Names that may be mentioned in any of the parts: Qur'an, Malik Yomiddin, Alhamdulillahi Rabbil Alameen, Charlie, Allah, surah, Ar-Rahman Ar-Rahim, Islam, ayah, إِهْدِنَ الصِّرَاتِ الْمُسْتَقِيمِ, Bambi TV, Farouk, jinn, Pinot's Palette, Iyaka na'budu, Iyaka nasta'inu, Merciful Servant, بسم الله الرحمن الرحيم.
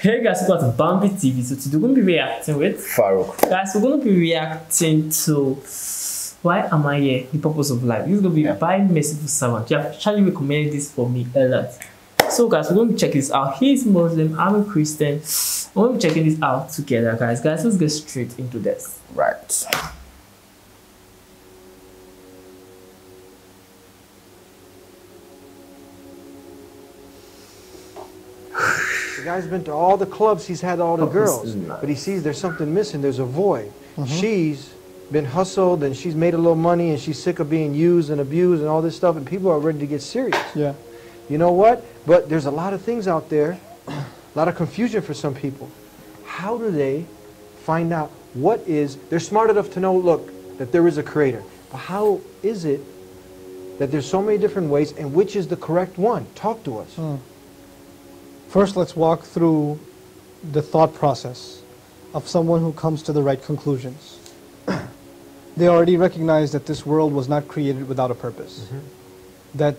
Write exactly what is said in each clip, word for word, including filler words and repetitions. Hey guys, welcome to Bambi T V. So today we're going to be reacting with Farouk. Guys, we're going to be reacting to Why Am I Here? The Purpose of Life. This is going to be yeah. by Merciful Servant. Yeah, Charlie recommended this for me a lot. So guys, we're going to check this out. He's Muslim, I'm a Christian. We're going to be checking this out together, guys. Guys, let's get straight into this. Right. The guy's been to all the clubs, he's had all the oh, girls, but he sees there's something missing, there's a void. Mm-hmm. She's been hustled and she's made a little money and she's sick of being used and abused and all this stuff, and people are ready to get serious. Yeah. You know what? But there's a lot of things out there, a lot of confusion for some people. How do they find out what is, they're smart enough to know, look, that there is a creator, but how is it that there's so many different ways and which is the correct one? Talk to us. Mm. First, let's walk through the thought process of someone who comes to the right conclusions. They already recognize that this world was not created without a purpose. Mm-hmm. That,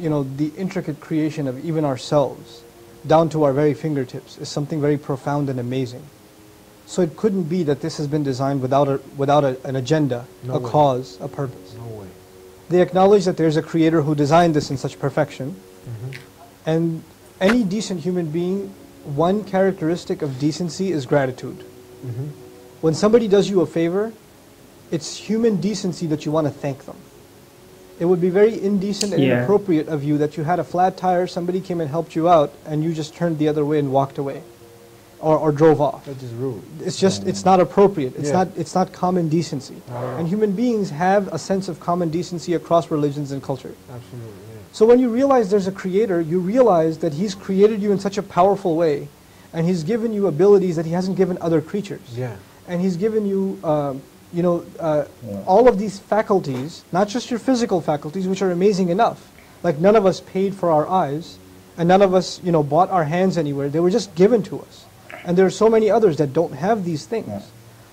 you know, the intricate creation of even ourselves, down to our very fingertips, is something very profound and amazing. So it couldn't be that this has been designed without a, without a, an agenda, no a way. cause, a purpose. No way. They acknowledge that there's a creator who designed this in such perfection, mm-hmm. and any decent human being, one characteristic of decency is gratitude. Mm-hmm. When somebody does you a favor, it's human decency that you want to thank them. It would be very indecent and yeah. inappropriate of you that you had a flat tire, somebody came and helped you out, and you just turned the other way and walked away, or, or drove off. That is rude. It's just, mm-hmm. it's not appropriate. It's, yeah. not, it's not common decency. Wow. And human beings have a sense of common decency across religions and culture. Absolutely. So when you realize there's a creator, you realize that he's created you in such a powerful way, and he's given you abilities that he hasn't given other creatures. Yeah. And he's given you, uh, you know, uh, yeah. all of these faculties, not just your physical faculties, which are amazing enough. Like none of us paid for our eyes, and none of us, you know, bought our hands anywhere. They were just given to us. And there are so many others that don't have these things. Yeah.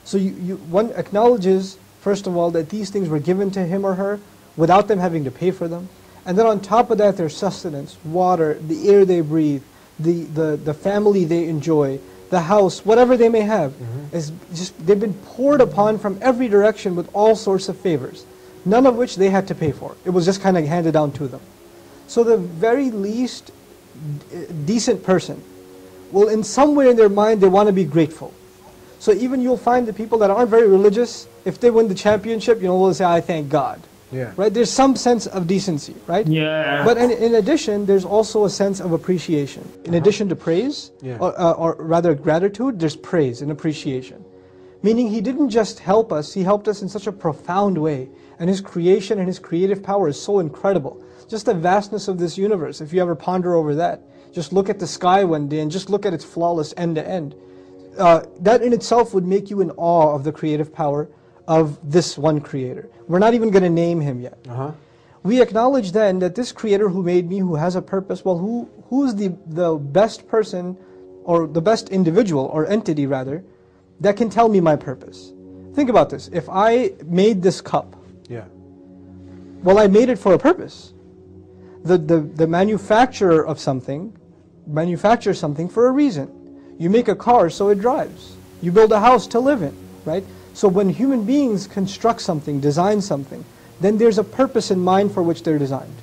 So you, you, one acknowledges, first of all, that these things were given to him or her without them having to pay for them. And then on top of that, their sustenance, water, the air they breathe, the, the, the family they enjoy, the house, whatever they may have, mm-hmm. is just, they've been poured upon from every direction with all sorts of favors, none of which they had to pay for. It was just kind of handed down to them. So the very least decent person will, in some way in their mind, they want to be grateful. So even you'll find the people that aren't very religious, if they win the championship, you know, they'll say, I thank God. Yeah. Right? There's some sense of decency, right? Yeah. But in, in addition, there's also a sense of appreciation. In addition to praise, yeah. or, uh, or rather gratitude, there's praise and appreciation. Meaning he didn't just help us, he helped us in such a profound way. And his creation and his creative power is so incredible. Just the vastness of this universe, if you ever ponder over that. Just look at the sky one day and just look at its flawless end to end. Uh, that in itself would make you in awe of the creative power of this one creator. We're not even going to name him yet. Uh-huh. We acknowledge then that this creator who made me, who has a purpose, well, who who's the, the best person, or the best individual, or entity rather, that can tell me my purpose? Think about this. If I made this cup, yeah. well, I made it for a purpose. The, the, the manufacturer of something manufactures something for a reason. You make a car so it drives. You build a house to live in, right? So when human beings construct something, design something, then there's a purpose in mind for which they're designed.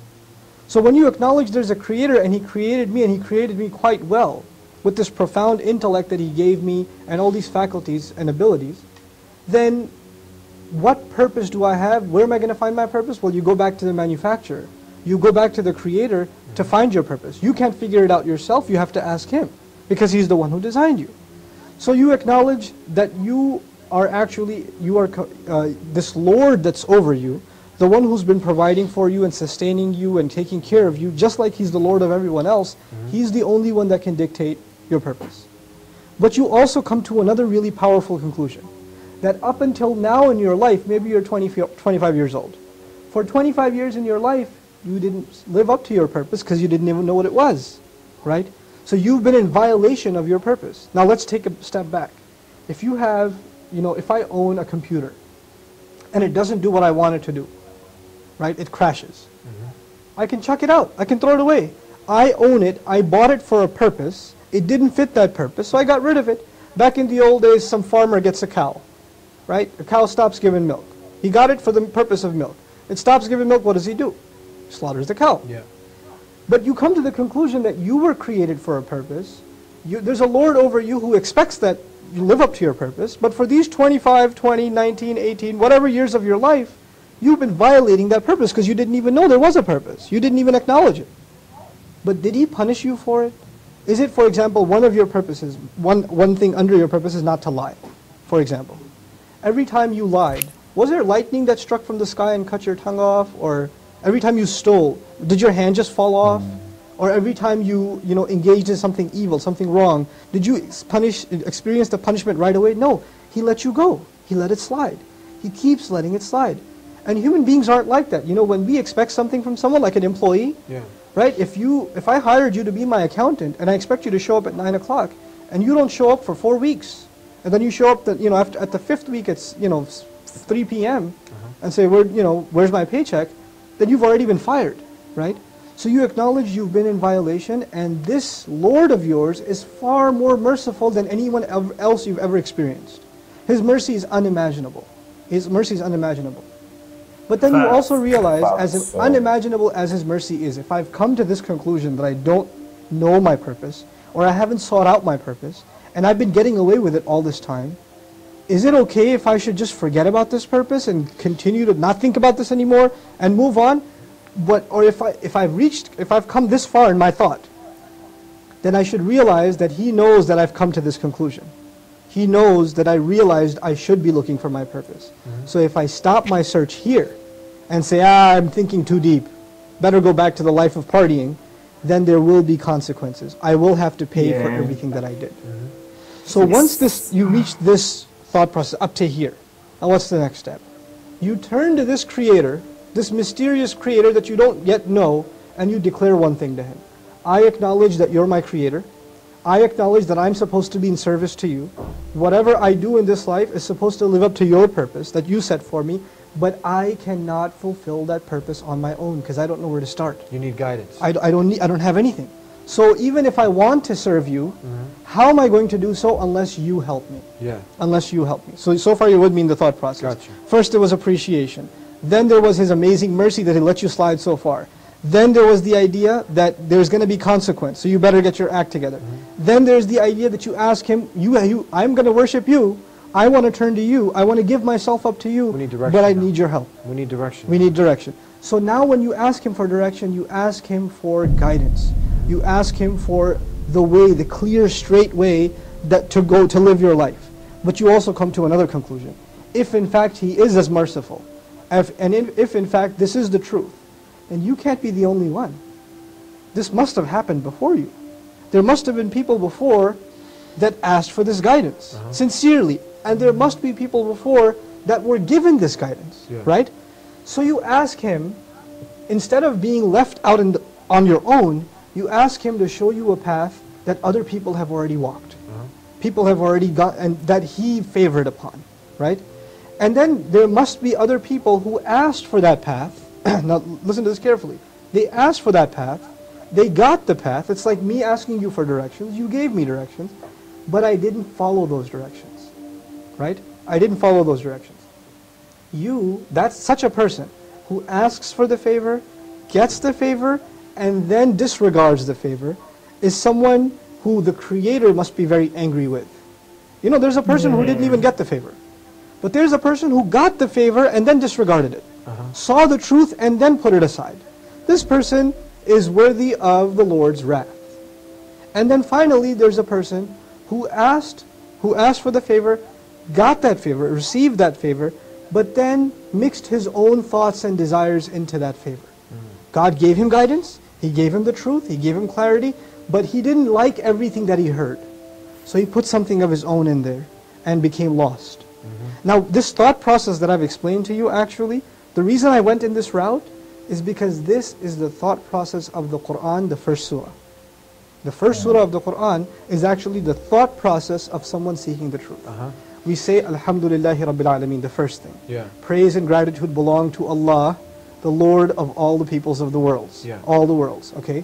So when you acknowledge there's a creator and he created me, and he created me quite well with this profound intellect that he gave me and all these faculties and abilities, then what purpose do I have? Where am I going to find my purpose? Well, you go back to the manufacturer. You go back to the creator to find your purpose. You can't figure it out yourself. You have to ask him because he's the one who designed you. So you acknowledge that you are actually, you are uh, this Lord that's over you, the one who's been providing for you and sustaining you and taking care of you, just like he's the Lord of everyone else, mm-hmm. he's the only one that can dictate your purpose. But you also come to another really powerful conclusion, that up until now in your life, maybe you're twenty, twenty-five years old. For twenty-five years in your life, you didn't live up to your purpose because you didn't even know what it was, right? So you've been in violation of your purpose. Now let's take a step back. If you have You know, if I own a computer and it doesn't do what I want it to do, right? It crashes. Mm-hmm. I can chuck it out. I can throw it away. I own it. I bought it for a purpose. It didn't fit that purpose, so I got rid of it. Back in the old days, some farmer gets a cow, right? A cow stops giving milk. He got it for the purpose of milk. It stops giving milk, what does he do? He slaughters the cow. Yeah. But you come to the conclusion that you were created for a purpose. You, there's a Lord over you who expects that you live up to your purpose, but for these twenty-five, twenty, nineteen, eighteen, whatever years of your life, you've been violating that purpose because you didn't even know there was a purpose. You didn't even acknowledge it. But did he punish you for it? Is it, for example, one of your purposes, one, one thing under your purpose is not to lie, for example. Every time you lied, was there lightning that struck from the sky and cut your tongue off? Or every time you stole, did your hand just fall off? Mm. Or every time you, you know, engaged in something evil, something wrong, did you punish, experience the punishment right away? No, he let you go. He let it slide. He keeps letting it slide. And human beings aren't like that. You know, when we expect something from someone, like an employee, yeah. Right? If you, if I hired you to be my accountant and I expect you to show up at nine o'clock and you don't show up for four weeks, and then you show up, the, you know, after, at the fifth week it's, you know, three p m Uh-huh. and say, where, you know, where's my paycheck? Then you've already been fired, right? So you acknowledge you've been in violation, and this Lord of yours is far more merciful than anyone else you've ever experienced. His mercy is unimaginable. His mercy is unimaginable. But then you also realize, as unimaginable as His mercy is, if I've come to this conclusion that I don't know my purpose, or I haven't sought out my purpose, and I've been getting away with it all this time, is it okay if I should just forget about this purpose and continue to not think about this anymore and move on? But, or if, I, if I've reached, if I've come this far in my thought, then I should realize that He knows that I've come to this conclusion. He knows that I realized I should be looking for my purpose. Mm-hmm. So if I stop my search here, and say, ah, I'm thinking too deep, better go back to the life of partying, then there will be consequences. I will have to pay yeah. for everything that I did. Mm-hmm. So yes. once this, you reach this thought process up to here, now what's the next step? You turn to this creator, this mysterious creator that you don't yet know, and you declare one thing to him. I acknowledge that you're my creator. I acknowledge that I'm supposed to be in service to you. Whatever I do in this life is supposed to live up to your purpose that you set for me, but I cannot fulfill that purpose on my own because I don't know where to start. You need guidance. I, I, don't, need, I don't have anything. So even if I want to serve you, mm-hmm. how am I going to do so unless you help me? Yeah. Unless you help me. So, so far you're with me in the thought process. Gotcha. First there was appreciation. Then there was His amazing mercy that He let you slide so far. Then there was the idea that there's going to be consequence, so you better get your act together. Mm-hmm. Then there's the idea that you ask Him, you, you, I'm going to worship you. I want to turn to you. I want to give myself up to you, but I now. need your help. We need direction. We need direction. So now when you ask Him for direction, you ask Him for guidance. You ask Him for the way, the clear, straight way that to go to live your life. But you also come to another conclusion. If in fact He is as merciful, if, and if, if in fact this is the truth, then you can't be the only one. This must have happened before you. There must have been people before that asked for this guidance, uh-huh. sincerely. And there must be people before that were given this guidance, yeah. right? So you ask Him, instead of being left out in the, on your own, you ask Him to show you a path that other people have already walked. Uh-huh. People have already got, and that He favored upon, right? And then there must be other people who asked for that path. Now listen to this carefully. They asked for that path, they got the path. It's like me asking you for directions, you gave me directions, but I didn't follow those directions. Right? I didn't follow those directions. You, that's such a person who asks for the favor, gets the favor, and then disregards the favor, is someone who the Creator must be very angry with. You know, there's a person who didn't even get the favor. But there's a person who got the favor and then disregarded it. Uh-huh. Saw the truth and then put it aside. This person is worthy of the Lord's wrath. And then finally, there's a person who asked, who asked for the favor, got that favor, received that favor, but then mixed his own thoughts and desires into that favor. Mm. God gave him guidance, He gave him the truth, He gave him clarity, but he didn't like everything that he heard. So he put something of his own in there and became lost. Mm-hmm. Now this thought process that I've explained to you actually, the reason I went in this route is because this is the thought process of the Qur'an, the first surah. The first mm-hmm. surah of the Qur'an is actually the thought process of someone seeking the truth. Uh-huh. We say, Alhamdulillahi Rabbil Alameen, the first thing. Yeah. Praise and gratitude belong to Allah, the Lord of all the peoples of the worlds. Yeah. All the worlds, okay?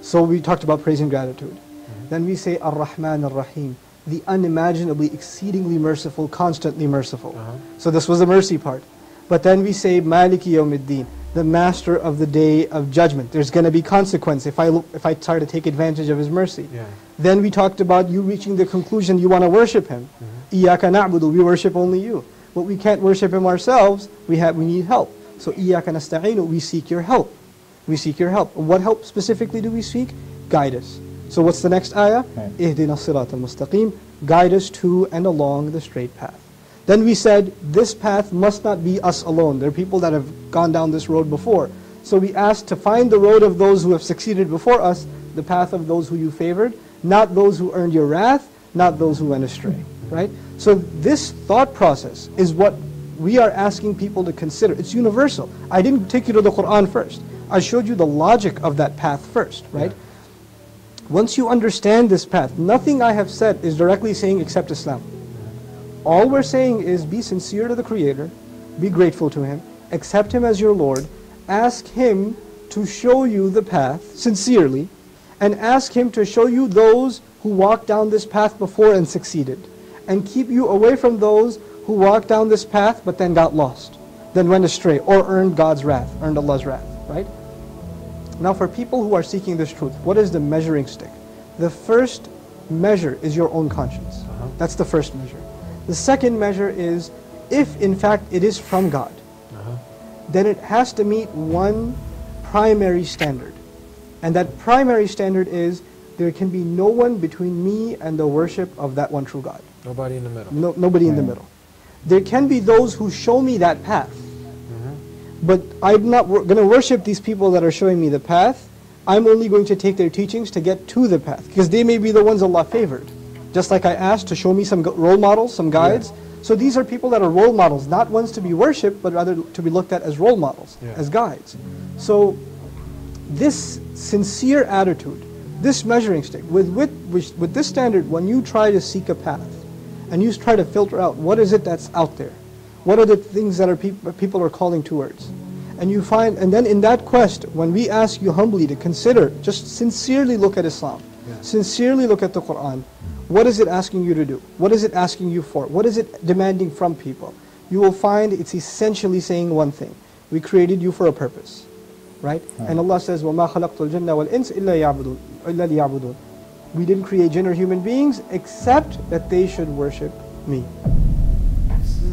So we talked about praise and gratitude. Mm-hmm. Then we say Ar-Rahman Ar-Rahim, the unimaginably, exceedingly merciful, constantly merciful. Uh-huh. So this was the mercy part. But then we say Malik Yomiddin, the master of the day of judgment. There's going to be consequence if I, if I try to take advantage of his mercy. Yeah. Then we talked about you reaching the conclusion you want to worship him. Mm-hmm. Iyaka na'budu, we worship only you. But we can't worship him ourselves, we, have, we need help. So Iyaka nasta'inu, we seek your help. We seek your help. What help specifically do we seek? Guide us. So what's the next ayah? إِهْدِنَ الصِّرَاتِ الْمُسْتَقِيمِ, guide us to and along the straight path. Then we said, this path must not be us alone. There are people that have gone down this road before. So we asked to find the road of those who have succeeded before us, the path of those who you favored, not those who earned your wrath, not those who went astray, right? So this thought process is what we are asking people to consider. It's universal. I didn't take you to the Qur'an first. I showed you the logic of that path first, right? Yeah. Once you understand this path, nothing I have said is directly saying except Islam. All we're saying is be sincere to the Creator, be grateful to Him, accept Him as your Lord, ask Him to show you the path sincerely, and ask Him to show you those who walked down this path before and succeeded, and keep you away from those who walked down this path but then got lost, then went astray, or earned God's wrath, earned Allah's wrath, right? Now for people who are seeking this truth, what is the measuring stick? The first measure is your own conscience. Uh-huh. That's the first measure. The second measure is, if in fact it is from God, uh-huh, then it has to meet one primary standard. And that primary standard is, there can be no one between me and the worship of that one true God. Nobody in the middle. No, nobody mm-hmm. in the middle. There can be those who show me that path, mm-hmm, but I'm not going to worship these people that are showing me the path. I'm only going to take their teachings to get to the path, because they may be the ones Allah favored. Just like I asked to show me some role models, some guides. Yeah. So these are people that are role models, not ones to be worshipped, but rather to be looked at as role models, yeah, as guides. So this sincere attitude, this measuring stick, with, with, with this standard, when you try to seek a path, and you try to filter out what is it that's out there, what are the things that are peop people are calling towards, and you find, and then in that quest, when we ask you humbly to consider, just sincerely look at Islam, yeah, sincerely look at the Qur'an, what is it asking you to do? What is it asking you for? What is it demanding from people? You will find it's essentially saying one thing. We created you for a purpose, right? right. And Allah says, وَمَا خَلَقْتُ الْجَنَّ وَالْإِنسِ إِلَّا لِيَعْبُدُونَ. We didn't create jinn or human beings except that they should worship me. بسم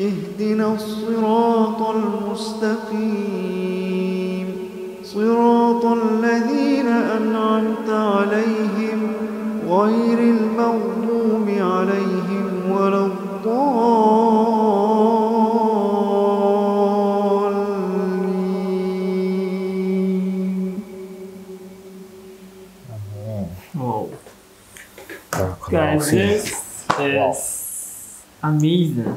إهدنا الصراط المستقيم. صراط الذين أنعمت عليهم غير المغضوب عليهم ولا الضالين. Wow. Guys, this is amazing.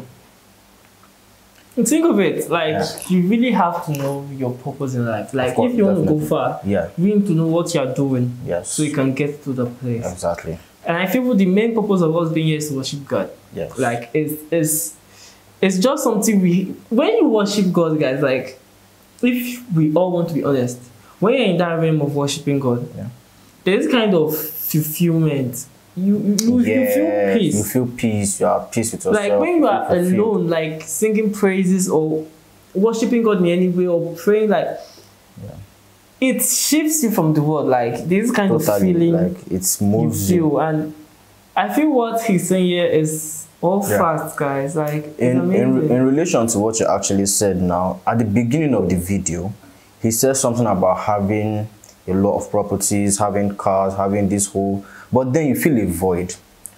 And think of it, like, yeah, you really have to know your purpose in life. Like, course, if you definitely want to go far, yeah, you need to know what you are doing, yes, so you can get to the place. Exactly. And I feel the main purpose of us being here is to worship God. Yes. Like, it's, it's, it's just something we... When you worship God, guys, like, if we all want to be honest, when you're in that realm of worshiping God, yeah, there's kind of fulfillment. You, you, yes, you feel peace. You feel peace, you are at peace with yourself. Like when you are alone, like singing praises or worshipping God in any way or praying, like, yeah, it shifts you from the world. Like this kind totally, of feeling, like, it moves you, you. And I feel what he's saying here is all yeah. fast, guys. Like in, in, in relation to what you actually said now, at the beginning of the video, he says something about having a lot of properties, having cars, having this whole... But then you feel a void.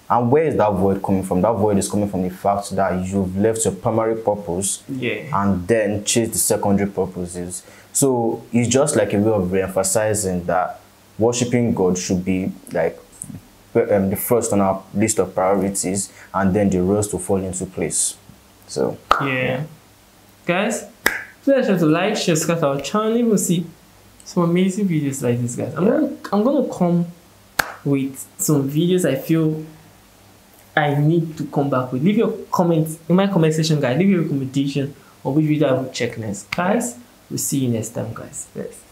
And where is that void coming from? That void is coming from the fact that you've left your primary purpose, yeah, and then chased the secondary purposes. So it's just like a way of re-emphasizing that worshiping God should be like um, the first on our list of priorities, and then the rest will fall into place. So yeah, yeah. Guys, please sure to like, share, subscribe to our channel. You will see some amazing videos like this, guys. I'm yeah. gonna, I'm gonna come with some videos I feel I need to come back with. Leave your comments in my comment section, guys. Leave your recommendation on which video I will check next, guys. We'll see you next time, guys. Yes.